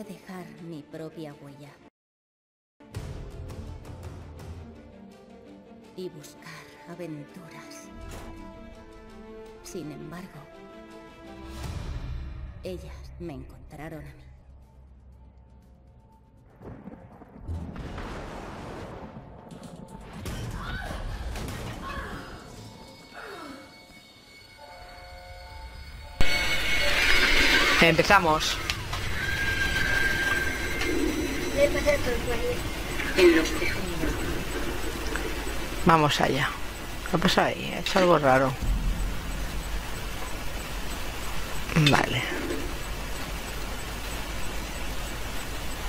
podría dejar mi propia huella. Y buscar aventuras. Sin embargo, ellas me encontraron a mí. Empezamos. Vamos allá. ¿Qué ha pasado ahí? Ha hecho algo raro. Vale.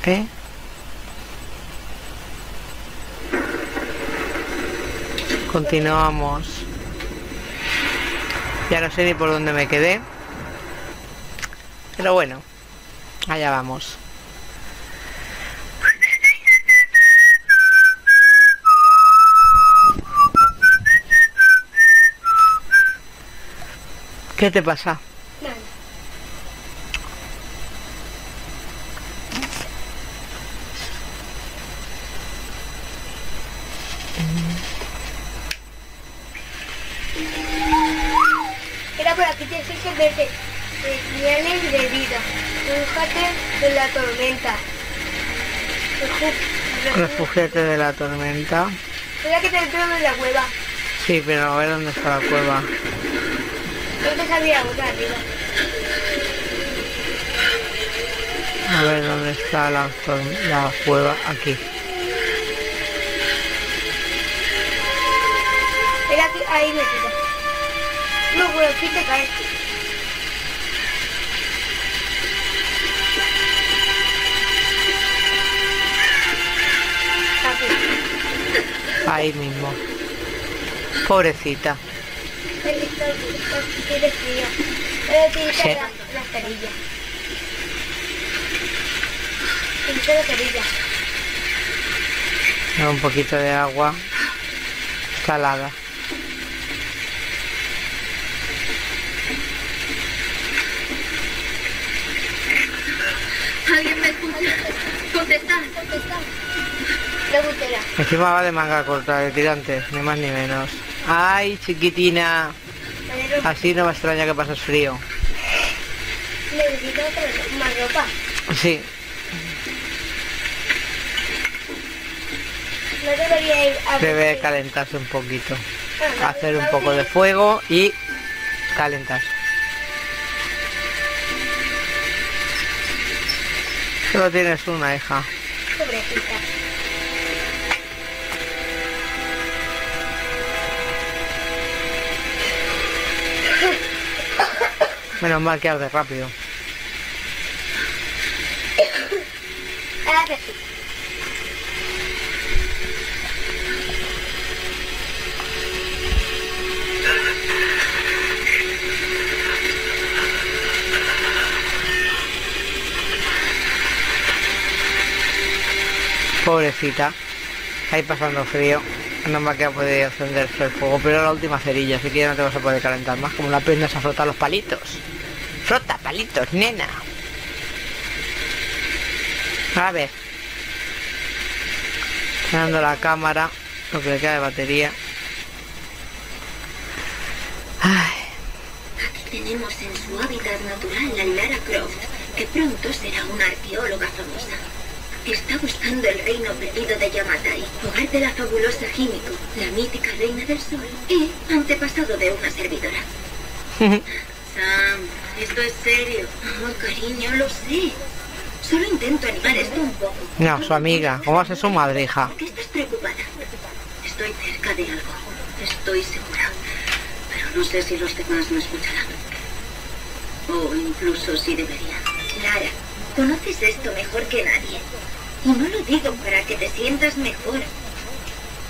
¿Eh? Continuamos. Ya no sé ni por dónde me quedé. Pero bueno, allá vamos. ¿Qué te pasa? Nada. Era por aquí, tienes que verte. Señales de vida. Refúgiate de la tormenta. Refúgiate de la tormenta. Voy a que te entro en la cueva. Sí, pero a ver dónde está la cueva. Yo te sabía otra arriba. A ver dónde está la cueva. Aquí. Era aquí, ahí me quita. No, bueno, aquí te caes. Ahí mismo. Pobrecita. Sí. Un poquito de agua salada. Alguien me escucha. Contestad. Encima va de manga corta, de tirantes, ni más ni menos. ¡Ay, chiquitina! Así no me extraña que pases frío. ¿Necesito más ropa? Sí. No debería ir a... Debe calentarse un poquito. Hacer un poco de fuego y calentarse. Solo tienes una, hija. Pobrecita. Menos mal que arde rápido. Pobrecita, ahí pasando frío. No me ha quedado poder encenderse el fuego, pero la última cerilla, así que ya no te vas a poder calentar más. Como la aprendas a frotar los palitos. Frota palitos, nena. A ver. Dando la cámara, lo que le queda de batería. Ay. Aquí tenemos en su hábitat natural a Lara Croft, que pronto será una arqueóloga famosa. Está buscando el reino perdido de Yamatai, hogar de la fabulosa Himiko, la mítica reina del sol y antepasado de una servidora. Sam, esto es serio. Oh, cariño, lo sé. Solo intento animar esto un poco. No, su amiga. ¿Cómo hace su madre, hija? ¿Por qué estás preocupada? Estoy cerca de algo. Estoy segura. Pero no sé si los demás me escucharán. O incluso si deberían. Lara, conoces esto mejor que nadie. Y no lo digo para que te sientas mejor.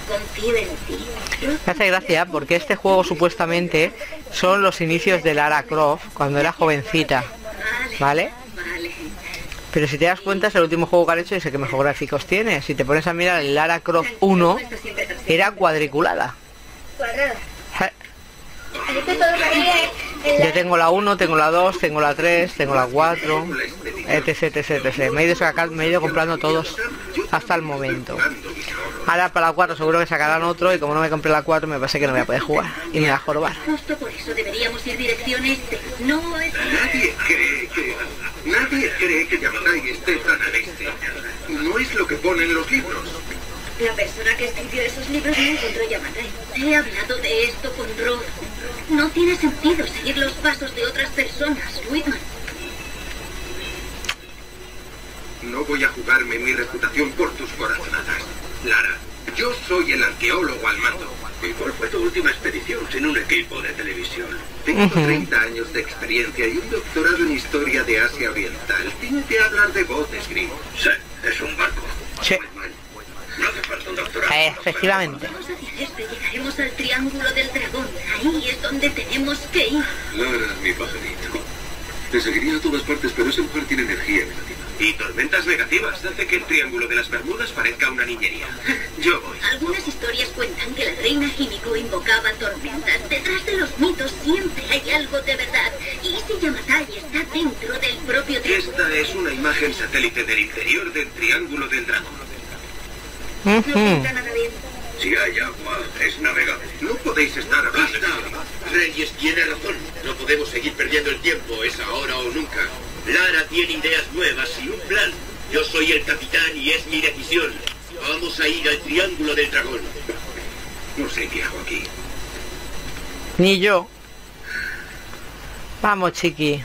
Confío en ti. Me hace gracia porque este juego supuestamente son los inicios de Lara Croft cuando era jovencita. ¿Vale? Pero si te das cuenta es el último juego que han hecho y sé que mejor gráficos tiene. Si te pones a mirar el Lara Croft 1, era cuadriculada. Yo tengo la 1, tengo la 2, tengo la 3, tengo la 4, etc, etc, etc. Me he ido comprando todos hasta el momento. Ahora para la 4 seguro que sacarán otro y como no me compré la 4 me parece que no voy a poder jugar y me va a jorobar. Justo por eso deberíamos ir dirección este. No es... Nadie cree que Yamatai esté tan al este. No es lo que ponen los libros. La persona que escribió esos libros no encontró Yamatai. He hablado de esto con Rob. No tiene sentido seguir los pasos de otras personas, Whitman. No voy a jugarme mi reputación por tus corazonadas. Lara, yo soy el arqueólogo al mando. ¿Y cuál fue tu última expedición sin un equipo de televisión? Tengo 30 años de experiencia y un doctorado en historia de Asia Oriental. Tiene que hablar de botes, gringo. Sí, es un barco. Sí. No hace falta un doctorado. Efectivamente. Vamos hacia este, llegaremos al Triángulo del Dragón. Ahí es donde tenemos que ir. Lara, mi pajarito. Te seguiría a todas partes, pero ese mujer tiene energía negativa. Y tormentas negativas hace que el Triángulo de las Bermudas parezca una niñería. Yo voy. Algunas historias cuentan que la reina Himiko invocaba tormentas. Detrás de los mitos siempre hay algo de verdad. Y ese Yamatai está dentro del propio triángulo. Esta es una imagen satélite del interior del Triángulo del Dragón. No pinta nada bien. Si hay agua, es navegable. No podéis estar a basta. Reyes tiene razón. No podemos seguir perdiendo el tiempo. Es ahora o nunca. Lara tiene ideas nuevas y un plan. Yo soy el capitán y es mi decisión. Vamos a ir al Triángulo del Dragón. No sé qué hago aquí. Ni yo. Vamos, chiqui.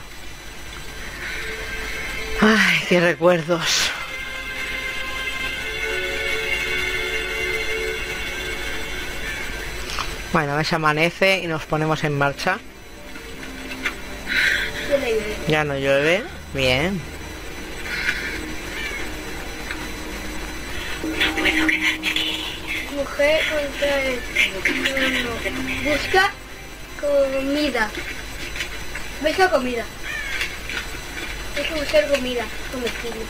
Ay, qué recuerdos. Bueno, a ver si amanece y nos ponemos en marcha. Ya no llueve, bien. No puedo quedarme aquí. Mujer contra el... Tengo que buscar algo de comer. Busca comida. Busca comida. Hay que buscar comida. Comestible.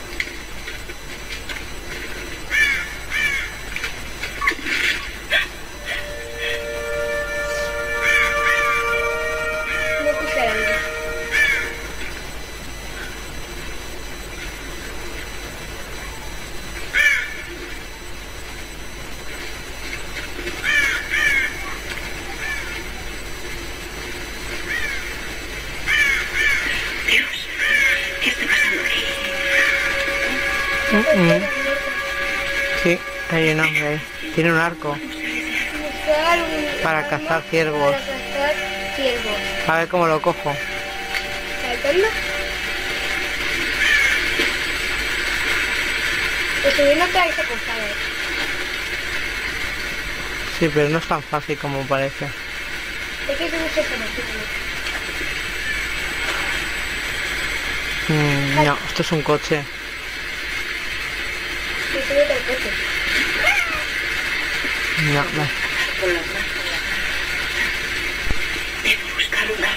Sí, hay un hombre. Tiene un arco. Para cazar ciervos. A ver cómo lo cojo. Sí, pero no es tan fácil como parece. No, esto es un coche. No, vale. Debo buscar una.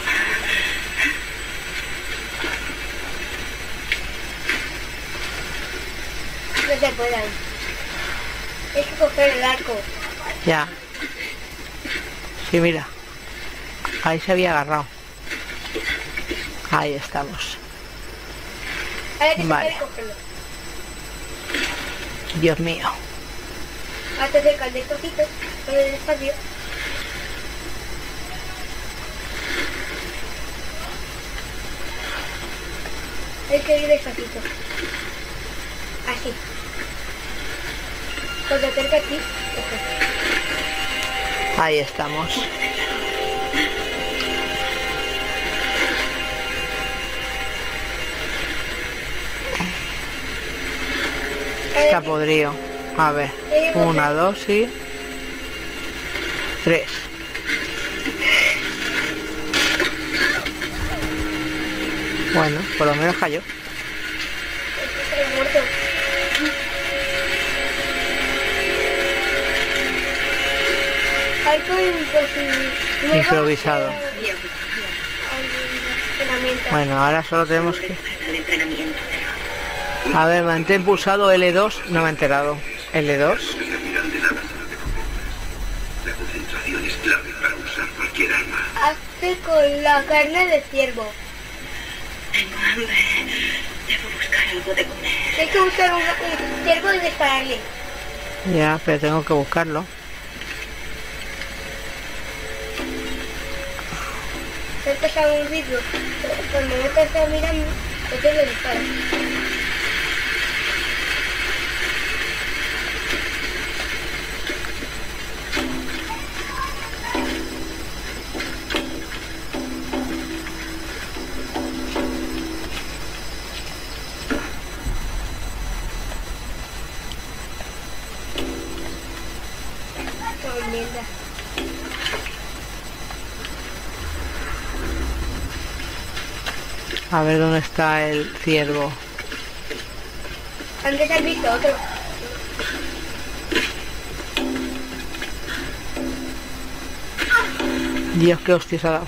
No se pueden. Hay que coger el arco. Ya. Sí, mira. Ahí se había agarrado. Ahí estamos. Vale. Dios mío. Antes de caldear poquito, pero despacio. Hay que ir despacio. Así. Cuando acerca aquí, ojo. Ahí estamos. Está podrido. A ver, 1, 2 y 3. Bueno, por lo menos cayó. Improvisado. Bueno, ahora solo tenemos que... A ver, mantén pulsado L2, no me he enterado. L2. La concentración es clave para usar cualquier arma. hace con la carne de ciervo? Tengo hambre. Debo buscar algo de comer. Hay que buscar un ciervo y dispararle. Ya, pero tengo que buscarlo. Se ha pasado un vídeo. Cuando yo te estoy mirando, yo le disparo. A ver dónde está el ciervo. Antes has visto otro. Dios, qué hostias ha dado.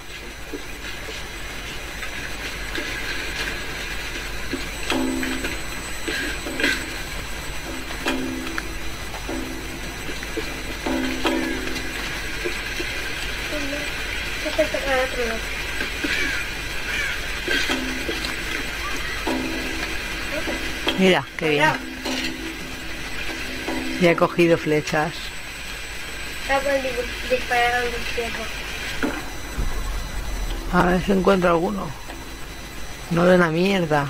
Mira, qué bien. Ya he cogido flechas. A ver si encuentro alguno. No de una mierda.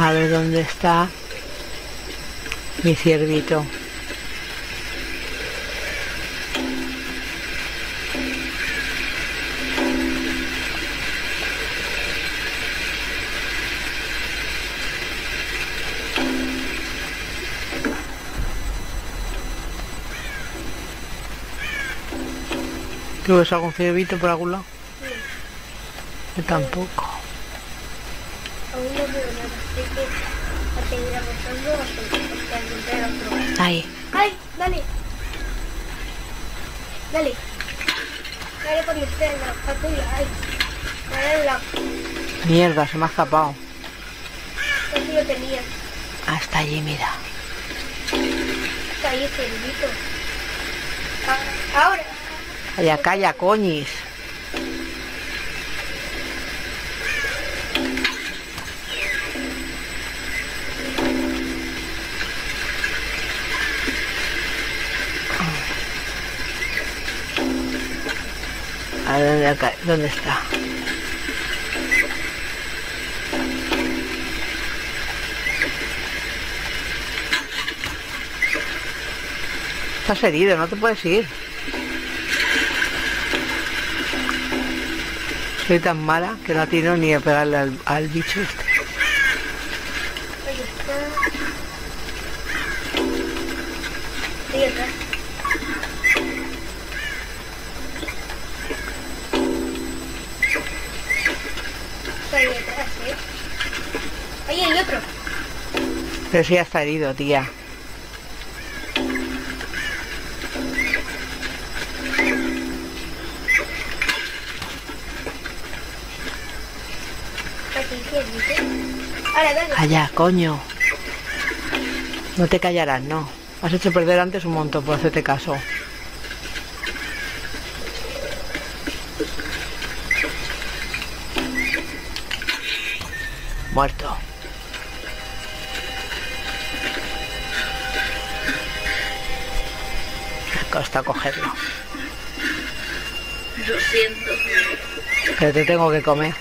A ver dónde está mi ciervito. ¿Tú ves algún ciervito por algún lado? Yo tampoco. Ahí. ¡Ay! ¡Dale! ¡Dale! ¡Dale por mi pierna! ¡Patrulla! ¡Ay! ¡Dale al lado! ¡Mierda! Se me ha escapado. Eso lo tenía. Hasta allí, mira. Hasta allí, cerillito. ¡Ahora! ¡Calla, calla, coñis! A ver, ¿dónde está? Estás herido, no te puedes ir. Soy tan mala que no atino ni a pegarle al bicho este. Ahí está. Ahí hay otro. Pero si ya está herido, tía. Allá, coño. No te callarás, no. Has hecho perder antes un montón por hacerte caso. Muerto. Me costó cogerlo. Lo siento. Pero te tengo que comer.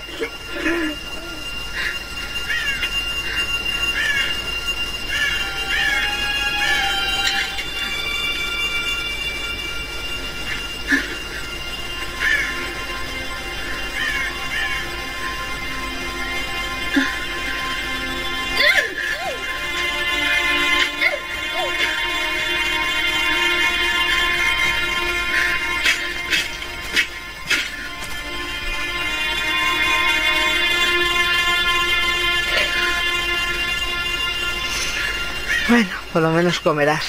Por lo menos comerás.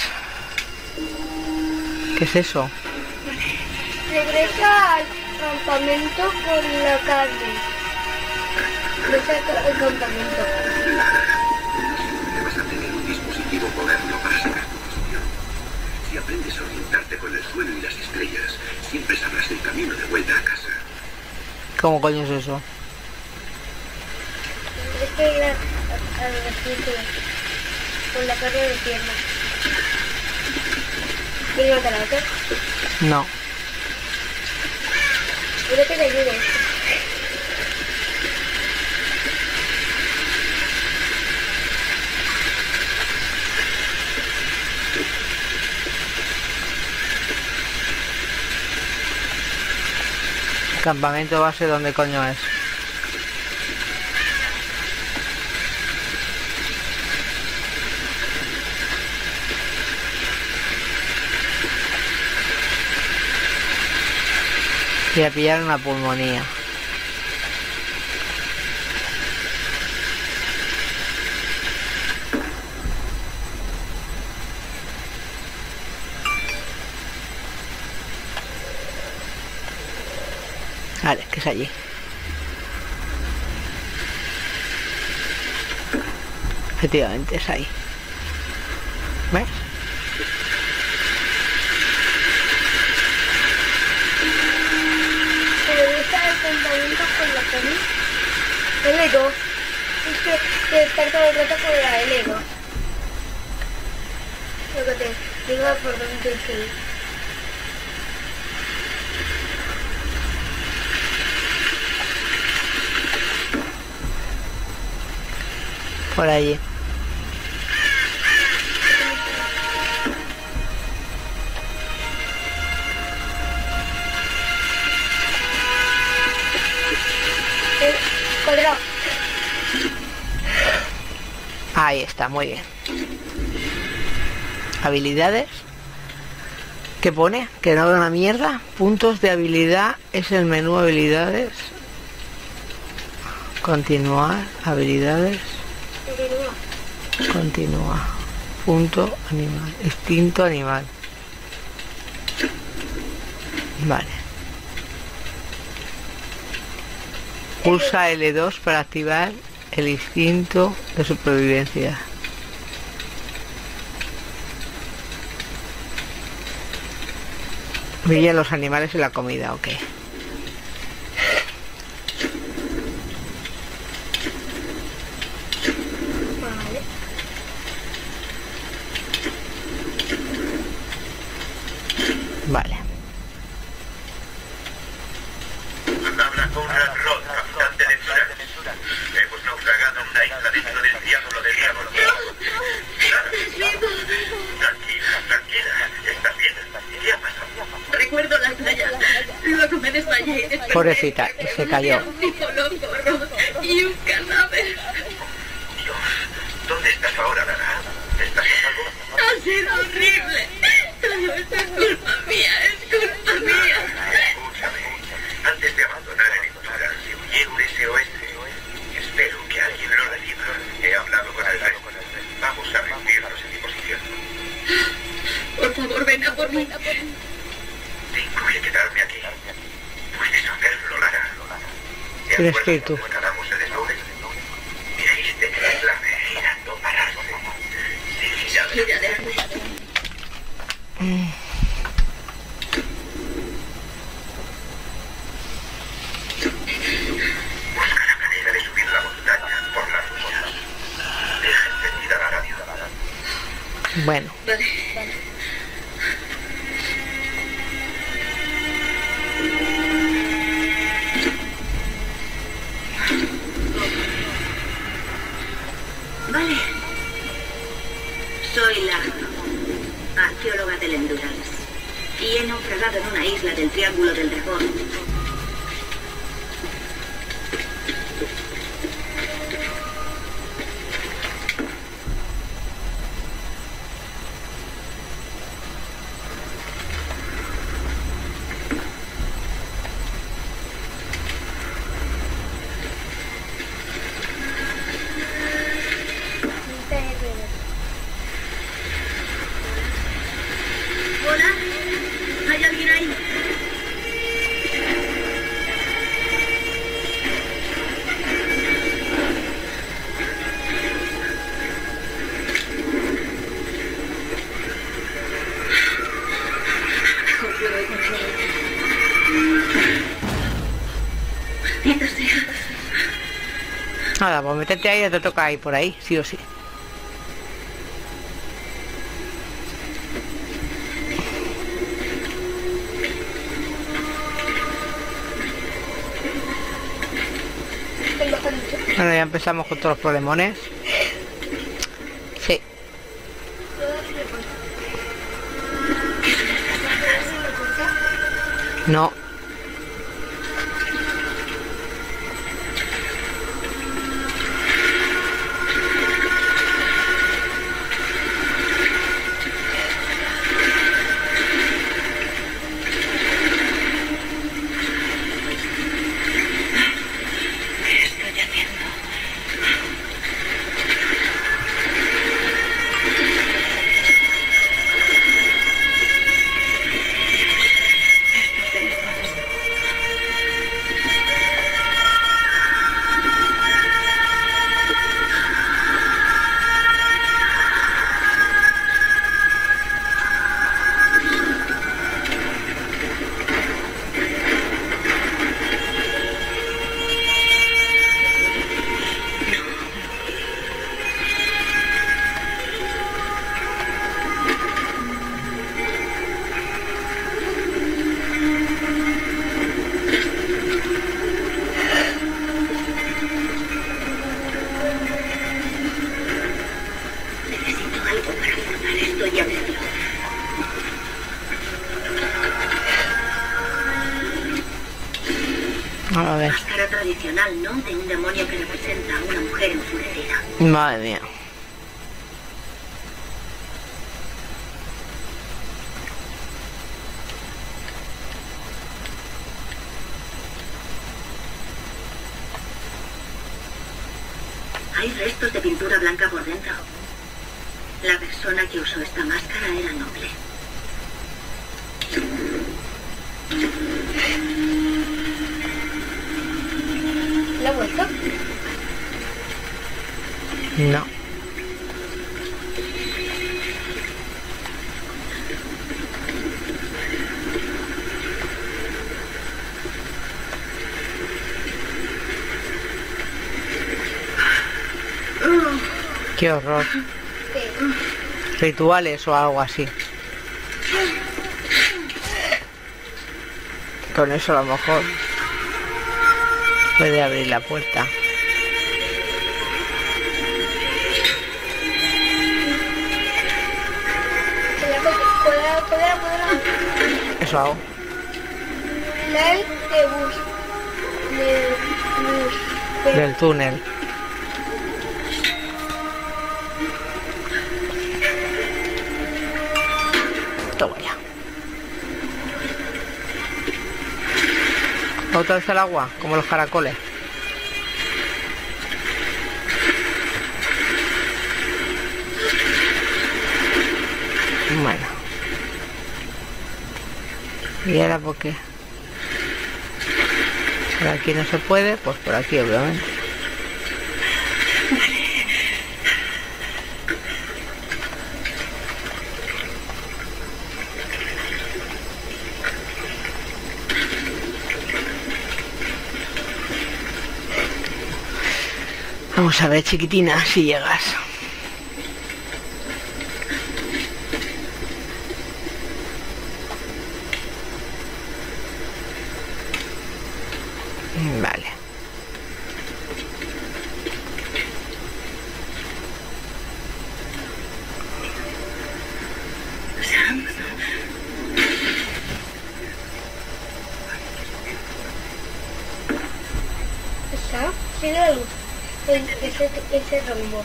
¿Qué es eso? Regresa al campamento con la carne. Regresa al campamento. Debes aprender un dispositivo moderno para sacar tu posición. Si aprendes a orientarte con el suelo y las estrellas, siempre sabrás el camino de vuelta a casa. ¿Cómo coño es eso? Es que ir a la cintura, con la carne de pierna. ¿Quieres matar a otro? No. Quiero que te ayude. Campamento base, ¿dónde coño es? Y a pillar una pulmonía. Vale, que es allí. Efectivamente, es ahí. ¿Ves? El ego. Es que te estar todo el rato con el ego. Lo que te digo por dónde tienes que ir. Por allí. Ahí está, muy bien. Habilidades. ¿Qué pone? Que no veo una mierda. Puntos de habilidad. Es el menú habilidades. Continuar. Habilidades. Continúa. Punto animal. Instinto animal. Vale. Pulsa L2 para activar el instinto de supervivencia. Brilla los animales y la comida, ok. Vale. Habla con Lara Croft, capitán de Ventura. Hemos naufragado una isla dentro del Triángulo del Dragón. Tranquila, tranquila. Estás bien. ¿Qué ha pasado? Recuerdo la playa. Luego me desmayé y desperté. Pobrecita, se cayó. Y un cadáver. Dios, ¿dónde estás ahora, Lara? ¿Estás a salvo? Ha sido horrible. Todo esto es culpa mía, es culpa mía. Escúchame, antes de abandonar Ventura, se oye un SOS. Espero que alguien lo reciba. He hablado con el resto. Vamos a reunirnos en mi posición. Por favor, ven a por mí. Te incluye quedarme aquí. Puedes hacerlo, Lara. ¿Te acuerdas cuando acabamos el desorden? Dijiste que es la medida no pararse. Sí, ya verás. Busca la manera de subir la montaña por las ruinas. Deja encendida la radio. Bueno. Vale. Vale. Soy Lara, arqueóloga del Endurance, y he naufragado en una isla del Triángulo del Dragón. Yamatai. Nada, pues métete ahí, te toca ir por ahí, sí o sí. Bueno, ya empezamos con todos los problemones. Sí. No. Tradicional, ¿no? De un demonio que representa a una mujer enfurecida. Madre mía. Hay restos de pintura blanca por dentro. La persona que usó esta máscara era noble. ¿La ha vuelto? No. Qué horror. Rituales o algo así. Con eso a lo mejor puede abrir la puerta. Eso hago. Del túnel. Toma ya. Otra vez el agua, como los caracoles. Bueno. ¿Y ahora por qué? Por aquí no se puede, pues por aquí obviamente. Vamos a ver, chiquitina, si llegas. Vale. Está llena de luz. Ese rumbo.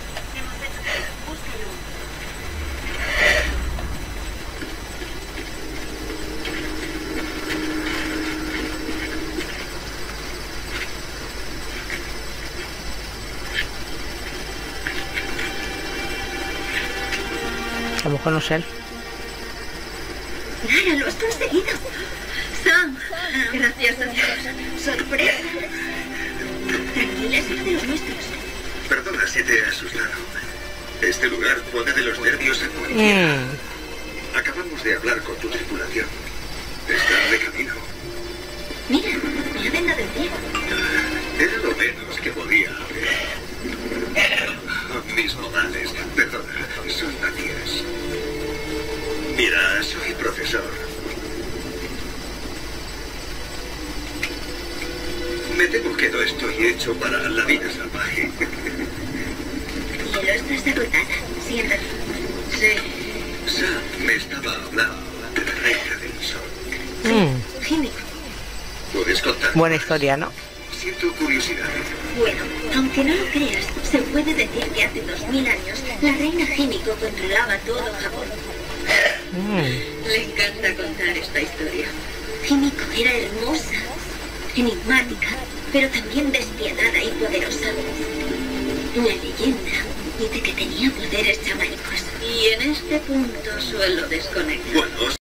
A lo mejor no sé. Lara, lo has conseguido. Sam, gracias a Dios. Sorpresa. Tranquila, es uno de los nuestros. Perdona si te he asustado. Este lugar pone de los nervios a cualquiera. Acabamos de hablar con tu tripulación. Están de camino. Mira, la venda del cielo. Era lo menos que podía hacer. Mis modales, perdona, son vacías. Mira, soy profesor. Me temo que no estoy hecho para la vida salvaje. ¿Y lo estás agotada? Siéntate. Sí. Sam me estaba hablando de la reina del sol. Himiko. ¿Puedes contar? Buena historia, ¿no? Siento curiosidad. Bueno, aunque no lo creas, se puede decir que hace 2000 años la reina Himiko controlaba todo Japón. Le encanta contar esta historia. Himiko era hermosa, enigmática, pero también despiadada y poderosa. Una leyenda dice que tenía poderes chamánicos. Y en este punto suelo desconectar.